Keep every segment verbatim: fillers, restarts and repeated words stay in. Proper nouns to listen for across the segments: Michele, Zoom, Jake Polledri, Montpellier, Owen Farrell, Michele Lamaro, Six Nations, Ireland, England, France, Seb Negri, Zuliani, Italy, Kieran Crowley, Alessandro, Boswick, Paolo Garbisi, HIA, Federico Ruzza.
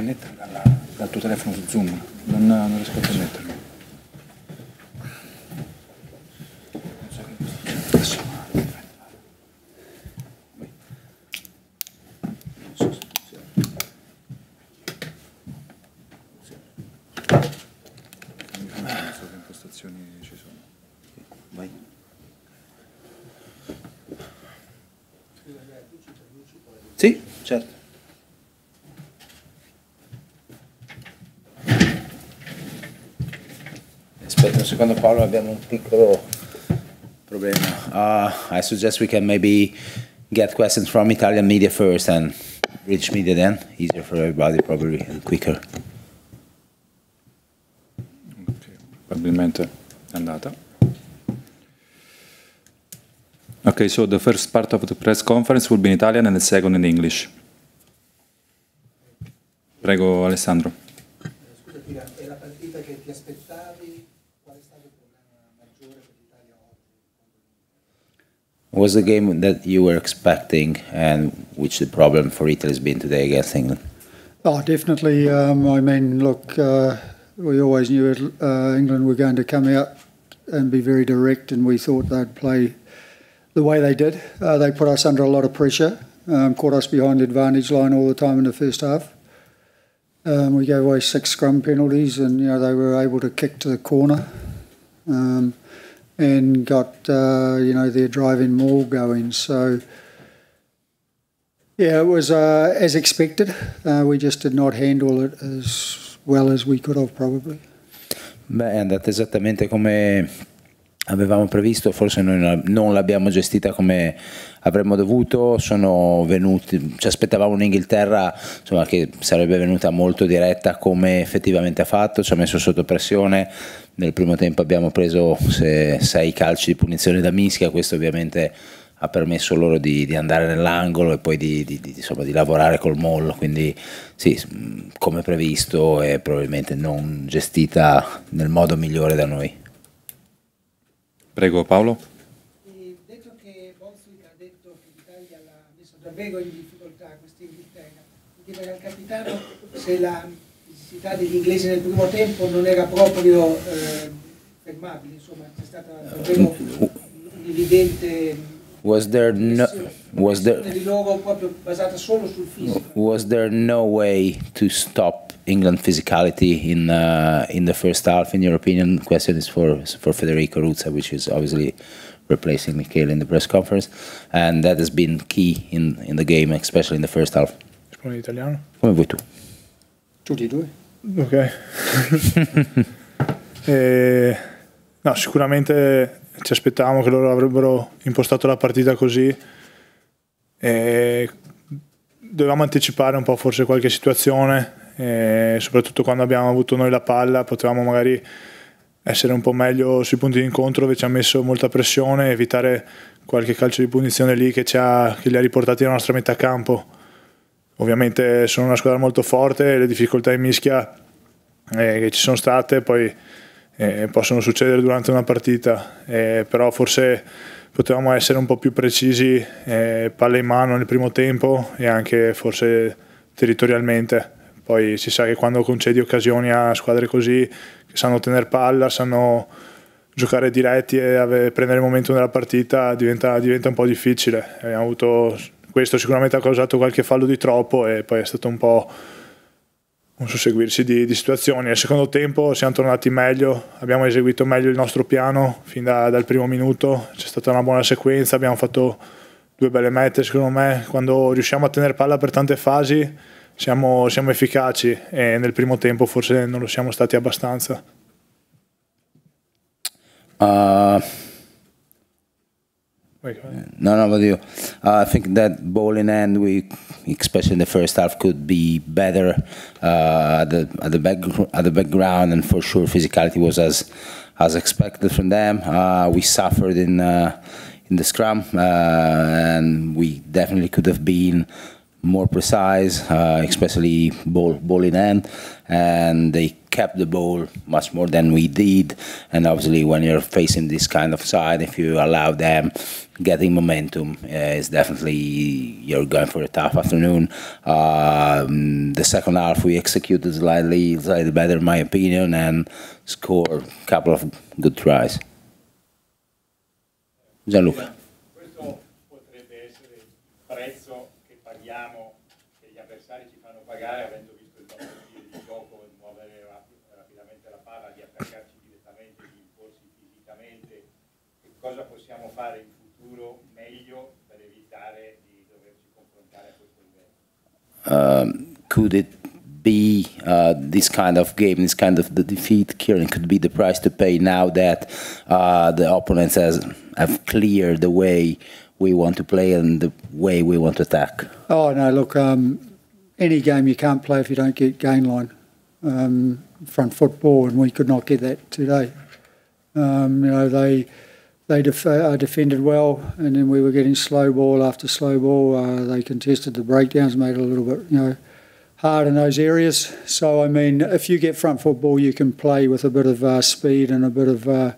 a metterla la, dal tuo telefono su Zoom, non, non riesco a metterla. Secondo Paolo abbiamo un piccolo problema. Uh, I suggest we can maybe get questions from Italian media first and British media then. Easier for everybody probably and quicker. Okay. Probabilmente è andata. Okay, so the first part of the press conference will be in Italian and the second in English. Prego Alessandro. Scusati, è la partita che ti aspettavi? What's the game that you were expecting and which the problem for Italy has been today against England? Oh, definitely. Um, I mean, look, uh, we always knew it, uh, England were going to come out and be very direct, and we thought they'd play the way they did. Uh, they put us under a lot of pressure, um, caught us behind the advantage line all the time in the first half. Um, we gave away six scrum penalties and, you know, they were able to kick to the corner. Um, and got, uh, you know, their driving maul going. So, yeah, it was uh, as expected. Uh, we just did not handle it as well as we could have, probably. Beh, è andata esattamente come avevamo previsto, forse noi non l'abbiamo gestita come avremmo dovuto. Sono venuti, ci aspettavamo un'Inghilterra, insomma, che sarebbe venuta molto diretta come effettivamente ha fatto, ci ha messo sotto pressione. Nel primo tempo abbiamo preso sei calci di punizione da mischia, questo ovviamente ha permesso loro di, di andare nell'angolo e poi di, di, di, insomma, di lavorare col mollo, quindi sì, come previsto e probabilmente non gestita nel modo migliore da noi. Prego Paolo. Eh, detto che Boswick ha detto che l'Italia l'ha messo davvero in difficoltà, questa Inghilterra, perché era il capitano, se la necessità degli inglesi nel primo tempo non era proprio eh, fermabile, insomma c'è stata davvero un'evidente pressione di loro proprio basata solo sul fisico. Was there no way to stop England physicality in uh, in the first half, in your opinion? The question is for for Federico Ruzza, which is obviously replacing Michele in the press conference, and that has been key in in the game, especially in the first half. Rispondi in italiano? Come vuoi tu? Tutti e due. Ok. eh, no, sicuramente ci aspettavamo che loro avrebbero impostato la partita così. Eh, dovevamo anticipare un po' forse qualche situazione. E soprattutto quando abbiamo avuto noi la palla potevamo magari essere un po' meglio sui punti di incontro, dove ci ha messo molta pressione, evitare qualche calcio di punizione lì che, ci ha, che li ha riportati alla nostra metà campo. Ovviamente sono una squadra molto forte, le difficoltà in mischia eh, che ci sono state poi eh, possono succedere durante una partita, eh, però forse potevamo essere un po' più precisi, eh, palla in mano nel primo tempo e anche forse territorialmente. Poi si sa che quando concedi occasioni a squadre così, che sanno tenere palla, sanno giocare diretti e prendere il momento della partita, diventa, diventa un po' difficile. Abbiamo avuto, questo sicuramente ha causato qualche fallo di troppo e poi è stato un po' un susseguirsi di, di situazioni. Al secondo tempo siamo tornati meglio, abbiamo eseguito meglio il nostro piano fin da, dal primo minuto, c'è stata una buona sequenza, abbiamo fatto due belle mete secondo me. Quando riusciamo a tenere palla per tante fasi, Siamo, siamo efficaci e nel primo tempo forse non lo siamo stati abbastanza. Uh, no, no, but you, uh, I think that ball in hand, we, especially in the first half, could be better uh, at the at the, back, at the background, and for sure physicality was as as expected from them. Uh, we suffered in uh, in the scrum, uh, and we definitely could have been more precise, uh, especially ball, ball in hand, and they kept the ball much more than we did. And obviously, when you're facing this kind of side, if you allow them getting momentum, uh, it's definitely you're going for a tough afternoon. Um, the second half, we executed slightly, slightly better, in my opinion, and scored a couple of good tries. Gianluca. Cosa possiamo fare in futuro meglio per evitare di doverci confrontare a questo livello? Um, could it be uh, this kind of game, this kind of the defeat, Kieran, could be the price to pay now that uh, the opponents has, have cleared the way we want to play and the way we want to attack? Oh, no, look, um, any game you can't play if you don't get game line um, front football, and we could not get that today. Um, you know, they... They def uh, defended well, and then we were getting slow ball after slow ball. Uh, they contested the breakdowns, made it a little bit, you know, hard in those areas. So I mean, if you get front football, you can play with a bit of uh, speed and a bit of, uh,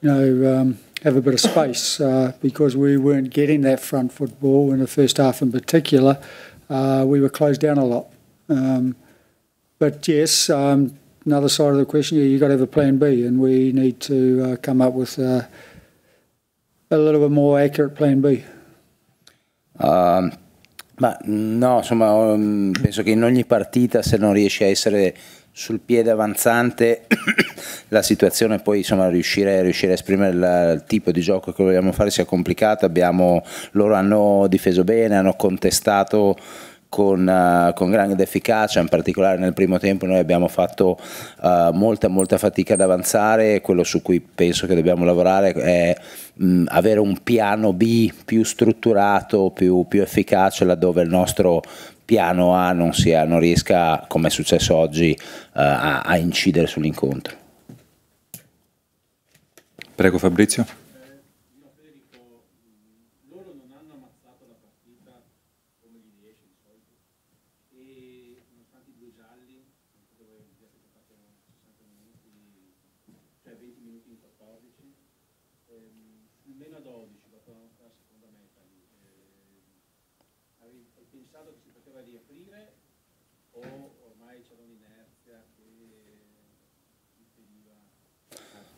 you know, um, have a bit of space uh, because we weren't getting that front football in the first half in particular. Uh, we were closed down a lot, um, but yes, um, another side of the question: yeah, you got to have a plan B, and we need to uh, come up with. Uh, A little bit more accurate plan B. Um, ma no, insomma, penso che in ogni partita, se non riesci a essere sul piede avanzante, la situazione poi, insomma, riuscire, riuscire a esprimere la, il tipo di gioco che vogliamo fare sia complicato. Abbiamo, loro hanno difeso bene, hanno contestato con, uh, con grande efficacia, in particolare nel primo tempo noi abbiamo fatto uh, molta molta fatica ad avanzare. Quello su cui penso che dobbiamo lavorare è mh, avere un piano B più strutturato, più, più efficace, laddove il nostro piano A non, sia, non riesca, come è successo oggi, uh, a, a incidere sull'incontro. Prego Fabrizio.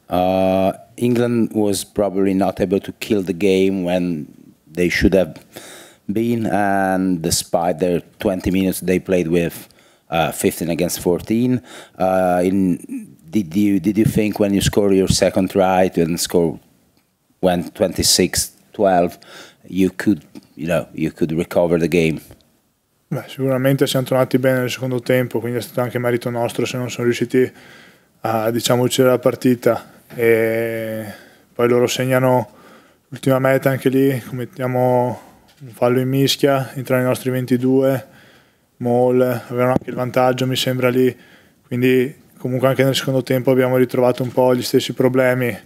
Uh, England was probably not able to kill the game when they should have been, and despite their twenty minutes they played with uh, fifteen against fourteen. Uh, in, did you did you think when you score your second try and score when twenty-six twelve you could you know you could recover the game? Beh, sicuramente siamo tornati bene nel secondo tempo, quindi è stato anche merito nostro se non sono riusciti a, diciamo, uccidere la partita. E poi loro segnano l'ultima meta, anche lì commettiamo un fallo in mischia, entra nei nostri ventidue, Maul, avevano anche il vantaggio mi sembra lì, quindi comunque anche nel secondo tempo abbiamo ritrovato un po' gli stessi problemi.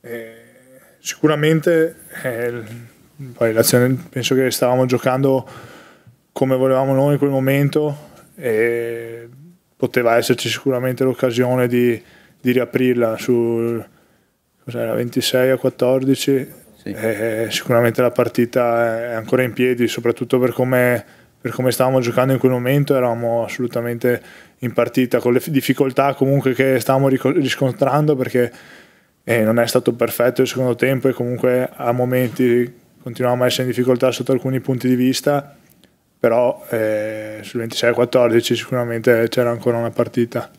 E sicuramente eh, poi l'azione, penso che stavamo giocando come volevamo noi in quel momento e poteva esserci sicuramente l'occasione di di riaprirla sul ventisei a quattordici, sì. E sicuramente la partita è ancora in piedi, soprattutto per come, per come stavamo giocando in quel momento. Eravamo assolutamente in partita con le difficoltà comunque che stavamo riscontrando, perché eh, non è stato perfetto il secondo tempo e comunque a momenti continuavamo a essere in difficoltà sotto alcuni punti di vista, però eh, sul ventisei a quattordici sicuramente c'era ancora una partita.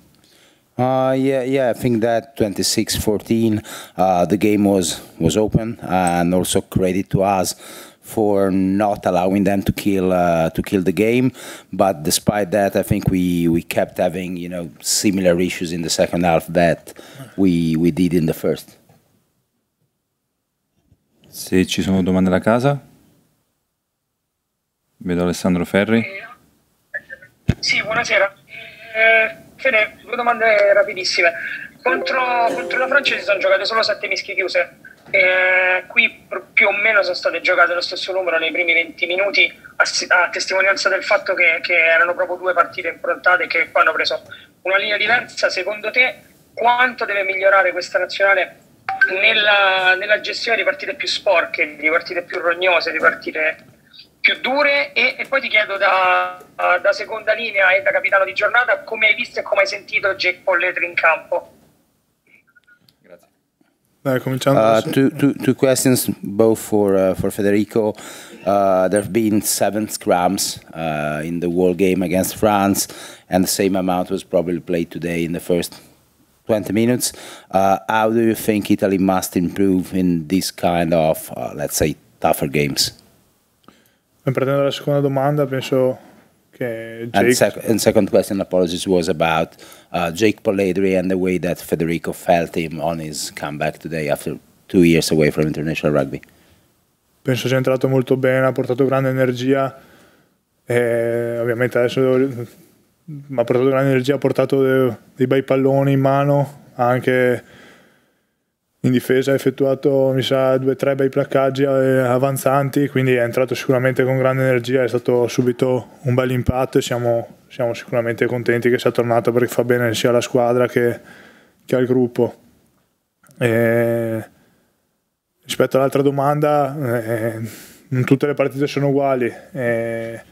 Uh, yeah, yeah. I think that twenty-six fourteen, uh, the game was was open, and also credit to us for not allowing them to kill uh, to kill the game. But despite that, I think we we kept having, you know, similar issues in the second half that we we did in the first. Se ci sono domande da casa, vedo Alessandro Ferri. Sì, buonasera. Eh... Bene, due domande rapidissime. Contro, contro la Francia si sono giocate solo sette mischie chiuse. Eh, qui più o meno sono state giocate lo stesso numero nei primi venti minuti, a, a testimonianza del fatto che, che erano proprio due partite improntate che poi hanno preso una linea diversa. Secondo te quanto deve migliorare questa nazionale nella, nella gestione di partite più sporche, di partite più rognose, di partite più dure? E, e poi ti chiedo da, da seconda linea e da capitano di giornata, come hai visto e come hai sentito Jake Polledri in campo? Uh, two, two, two questions, both for uh, for Federico. Uh, there have been seven scrums uh, in the World Game against France, and the same amount was probably played today in the first twenty minutes. Uh, how do you think Italy must improve in this kind of, uh, let's say, tougher games? Partendo dalla seconda domanda, penso che Jake... And, sec and second question, apologies, was about Uh, Jake Polledri and the way that Federico felt him on his comeback today after two years away from international rugby. Penso sia entrato molto bene, ha portato grande energia, e ovviamente adesso ma ha portato grande energia, ha portato dei, dei bei palloni in mano, anche in difesa ha effettuato mi sa due o tre bei placcaggi avanzanti, quindi è entrato sicuramente con grande energia, è stato subito un bel impatto e siamo Siamo sicuramente contenti che sia tornato, perché fa bene sia alla squadra che, che al gruppo. E rispetto all'altra domanda, eh, non tutte le partite sono uguali. E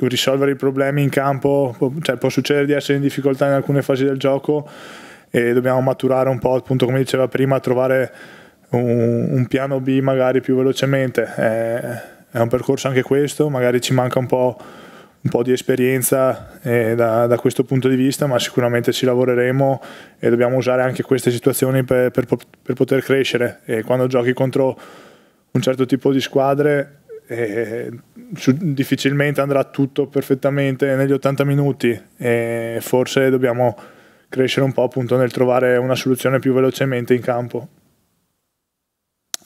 risolvere i problemi in campo, cioè può succedere di essere in difficoltà in alcune fasi del gioco e dobbiamo maturare un po', appunto come diceva prima, trovare un, un piano B magari più velocemente. E, è un percorso anche questo, magari ci manca un po'... un po' di esperienza eh, da, da questo punto di vista, ma sicuramente ci lavoreremo e dobbiamo usare anche queste situazioni per, per, per poter crescere. E quando giochi contro un certo tipo di squadre eh, su, difficilmente andrà tutto perfettamente negli ottanta minuti e forse dobbiamo crescere un po' appunto nel trovare una soluzione più velocemente in campo.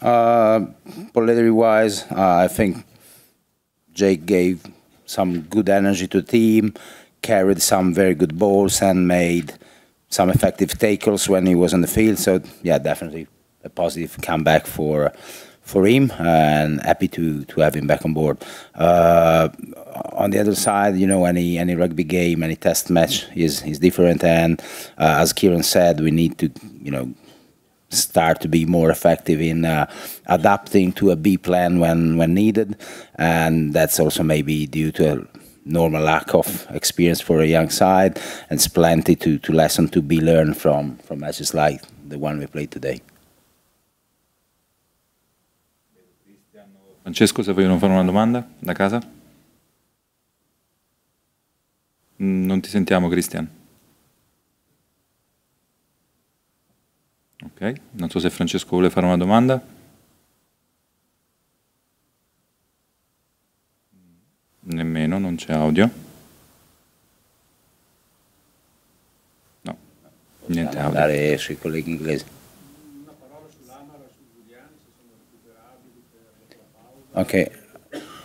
Uh, Polledri wise, uh, I think Jake gave some good energy to the team, carried some very good balls and made some effective tackles when he was on the field. So yeah, definitely a positive comeback for for him, and happy to to have him back on board. Uh, on the other side, you know, any any rugby game, any test match is is different, and uh, as Kieran said, we need to, you know, start to be more effective in uh, adapting to a B plan when when needed, and that's also maybe due to a normal lack of experience for a young side, and it's plenty to to lesson to be learned from from matches like the one we played today. Francesco, se vogliono fare una domanda da casa. Non ti sentiamo, Cristian. Ok, non so se Francesco vuole fare una domanda. Nemmeno, non c'è audio. No, niente audio. Andare sui colleghi inglesi. Una parola su Lamaro e su Zuliani, se sono recuperabili per la pausa. Ok.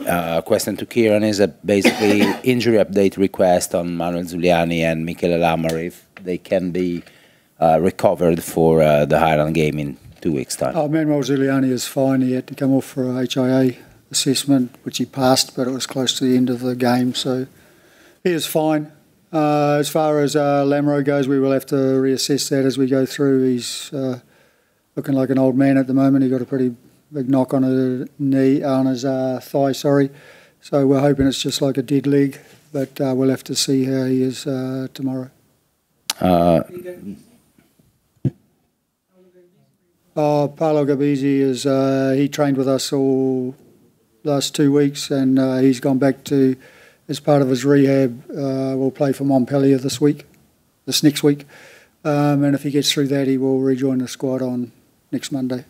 Uh, question to Kieran is a basically injury update request on Manuel Zuliani and Michele Lamaro, if they can be Uh, recovered for uh, the Ireland game in two weeks' time. Oh, Manuel Zuliani is fine. He had to come off for a H I A assessment, which he passed, but it was close to the end of the game, so he is fine. Uh, as far as uh, Lamaro goes, we will have to reassess that as we go through. He's uh, looking like an old man at the moment. He got a pretty big knock on his knee, on his uh, thigh. Sorry, so we're hoping it's just like a dead leg, but uh, we'll have to see how he is uh, tomorrow. Uh, Oh, Paolo Garbisi is, uh, he trained with us all last two weeks and uh, he's gone back to, as part of his rehab, uh, will play for Montpellier this week, this next week. Um, and if he gets through that, he will rejoin the squad on next Monday.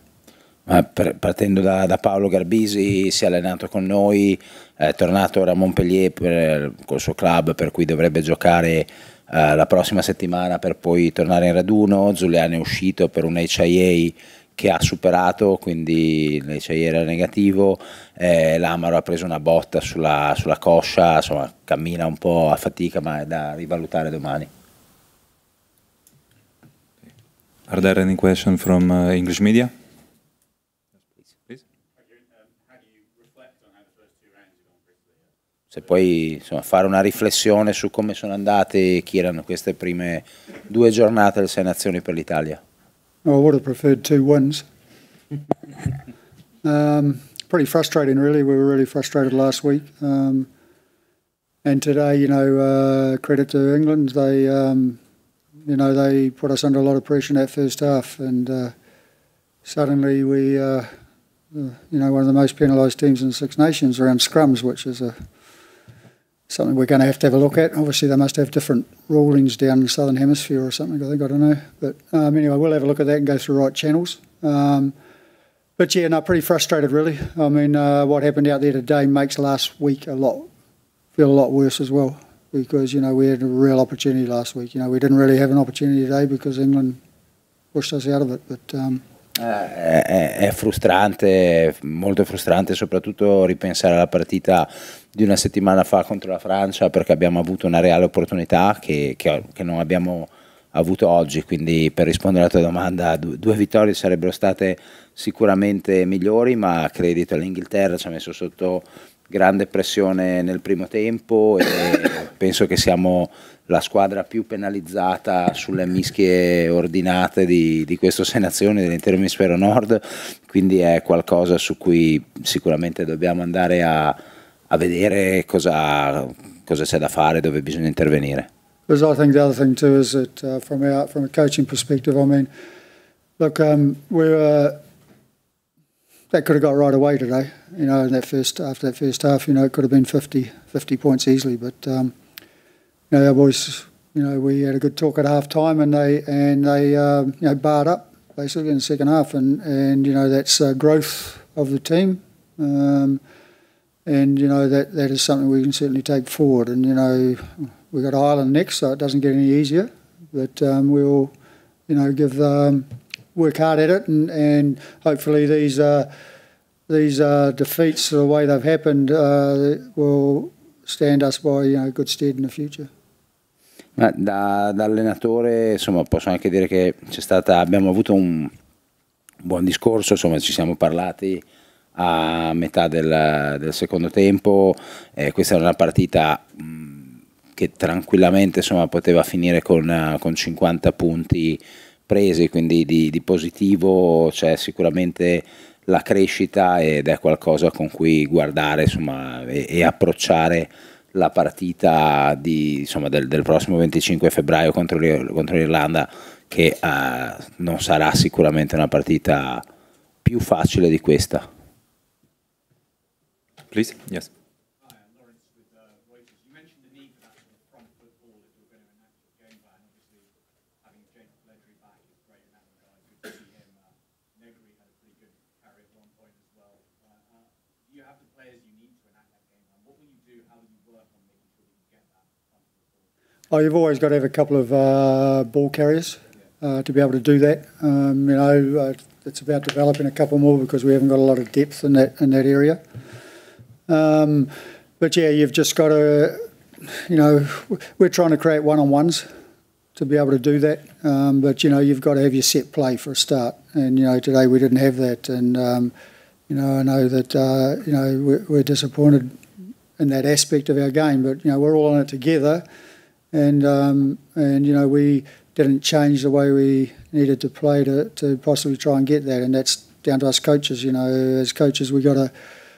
Partendo da, da Paolo Garbisi, si è allenato con noi, è tornato ora a Montpellier per, col suo club, per cui dovrebbe giocare Uh, la prossima settimana per poi tornare in raduno. Zuliani è uscito per un H I A che ha superato, quindi l'H I A era negativo, eh, Lamaro ha preso una botta sulla, sulla coscia, insomma cammina un po' a fatica, ma è da rivalutare domani. Are there any questions from uh, English media? Yes, please. How do you reflect on how the first two rounds have gone for Italy? Se puoi, insomma, fare una riflessione su come sono andate, chi erano queste prime due giornate delle sei nazioni per l'Italia. Oh, I would have preferred two wins. um, pretty frustrating, really. We were really frustrated last week. Um, and today, you know, uh, credit to England. They... Um, You know, they put us under a lot of pressure in that first half, and uh, suddenly we, uh, uh, you know, one of the most penalised teams in the Six Nations around scrums, which is a, something we're going to have to have a look at. Obviously, they must have different rulings down in the Southern Hemisphere or something, I think, I don't know. But um, anyway, we'll have a look at that and go through the right channels. Um, but yeah, no, pretty frustrated, really. I mean, uh, what happened out there today makes last week a lot, feel a lot worse as well. Because, you know, we had a real opportunity last week. You know, we didn't really have an opportunity today because England pushed us out of it. But, um... è, è frustrante, molto frustrante, soprattutto ripensare alla partita di una settimana fa contro la Francia, perché abbiamo avuto una reale opportunità che, che, che non abbiamo avuto oggi. Quindi, per rispondere alla tua domanda, due, due vittorie sarebbero state sicuramente migliori, ma credito all'Inghilterra, ci ha messo sotto grande pressione nel primo tempo e penso che siamo la squadra più penalizzata sulle mischie ordinate di, di queste sei nazioni dell'intero emisfero nord, quindi è qualcosa su cui sicuramente dobbiamo andare a, a vedere cosa, cosa c'è da fare, dove bisogna intervenire. Because I think the other thing too is that uh, from, our, from a coaching perspective, I mean, look, um, we're... Uh, That could have got right away today, you know, in that first, after that first half, you know, it could have been fifty, fifty points easily. But, um, you know, our boys, you know, we had a good talk at half-time and they, and they um, you know, barred up basically in the second half. And, and you know, that's uh, growth of the team. Um, and, you know, that, that is something we can certainly take forward. And, you know, we've got Ireland next, so it doesn't get any easier. But um, we'll, you know, give... Um, work hard at it and, and hopefully these uh, these uh, defeats, the way they've happened, uh, will stand us by, you know, good stead in the future. Ma da, da allenatore, insomma, posso anche dire che c'è stata, abbiamo avuto un buon discorso, insomma, ci siamo parlati a metà del, del secondo tempo, eh, questa era una partita mh, che tranquillamente, insomma, poteva finire con, con cinquanta punti presi, quindi di, di positivo c'è sicuramente la crescita ed è qualcosa con cui guardare, insomma, e, e approcciare la partita di, insomma, del, del prossimo venticinque febbraio contro l'Irlanda, che eh, non sarà sicuramente una partita più facile di questa. Please, yes. Oh, you've always got to have a couple of uh, ball carriers uh, to be able to do that. Um, you know, uh, it's about developing a couple more because we haven't got a lot of depth in that in that area. Um, but yeah, you've just got to, you know, we're trying to create one-on-ones to be able to do that. Um, but you know, you've got to have your set play for a start, and you know, today we didn't have that. And um, you know, I know that uh, you know we're, we're disappointed in that aspect of our game, but you know, we're all in it together. And, um, and you know, we didn't change the way we needed to play to, to possibly try and get that. And that's down to us coaches, you know. As coaches, we gotta,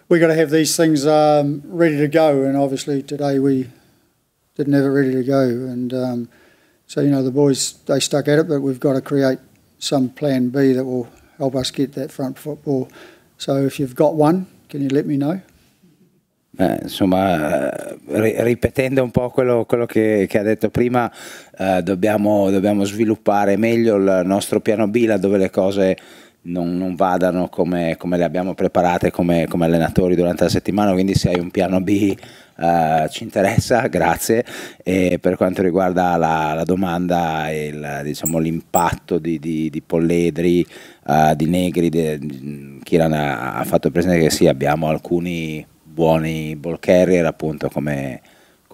we gotta have these things um, ready to go. And obviously today we didn't have it ready to go. And um, so, you know, the boys, they stuck at it, but we've got to create some plan B that will help us get that front football. So if you've got one, can you let me know? Eh, insomma, ri ripetendo un po' quello, quello che, che ha detto prima, eh, dobbiamo, dobbiamo sviluppare meglio il nostro piano B, laddove le cose non, non vadano come, come le abbiamo preparate come, come allenatori durante la settimana. Quindi se hai un piano B eh, ci interessa, grazie. E per quanto riguarda la, la domanda e il, diciamo, l'impatto di, di, di Polledri, eh, di Negri, di, Kieran ha, ha fatto presente che sì, abbiamo alcuni buoni ball carrier, appunto, come,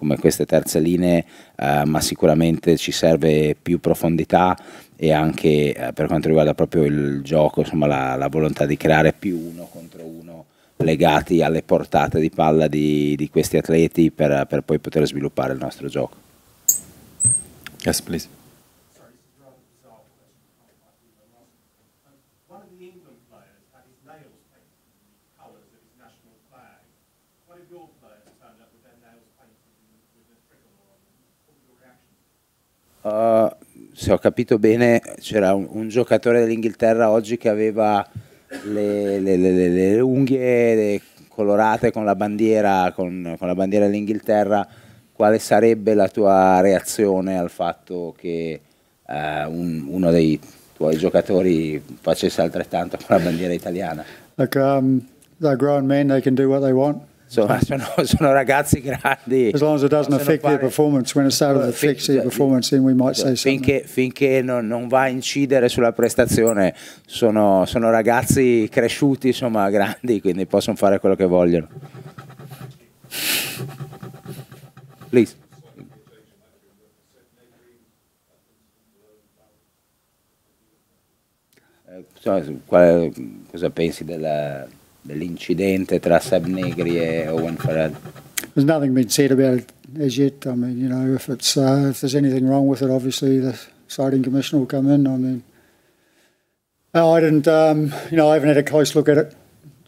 come queste terze linee, eh, ma sicuramente ci serve più profondità e anche eh, per quanto riguarda proprio il gioco, insomma, la, la volontà di creare più uno contro uno legati alle portate di palla di, di questi atleti per, per poi poter sviluppare il nostro gioco. Yes, please. Uh, se ho capito bene, c'era un, un giocatore dell'Inghilterra oggi che aveva le, le, le, le unghie le colorate con la bandiera, con, con la bandiera dell'Inghilterra. Quale sarebbe la tua reazione al fatto che uh, un, uno dei tuoi giocatori facesse altrettanto con la bandiera italiana? Like, um, they're grown men, they can do what they want. Sono, sono ragazzi grandi. As long as it doesn't affect their performance, when it starts to affect their performance, then we might say something. Finché non, non va a incidere sulla prestazione, sono, sono ragazzi cresciuti, insomma, grandi, quindi possono fare quello che vogliono. Please. Eh, so, qual, cosa pensi della... dell'incidente tra Seb Negri e Owen Farrell? There's nothing been said about it as yet. I mean, you know, if it's uh, if there's anything wrong with it, obviously the sighting commissioner will come in. I mean, no, I didn't. Um, you know, I haven't had a close look at it.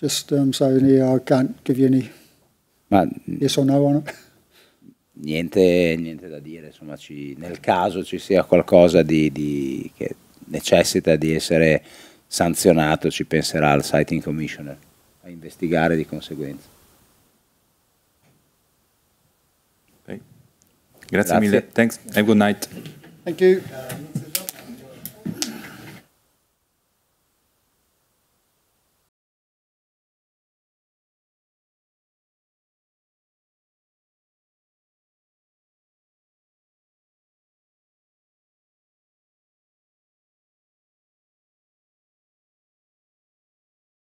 Just um, so yeah, I can't give you any Ma, yes or no on it. Niente, niente da dire. Insomma, ci, nel caso ci sia qualcosa di, di che necessita di essere sanzionato, ci penserà il sighting commissioner a investigare di conseguenza. Okay. Grazie, Grazie mille. Thanks and good night. Thank you.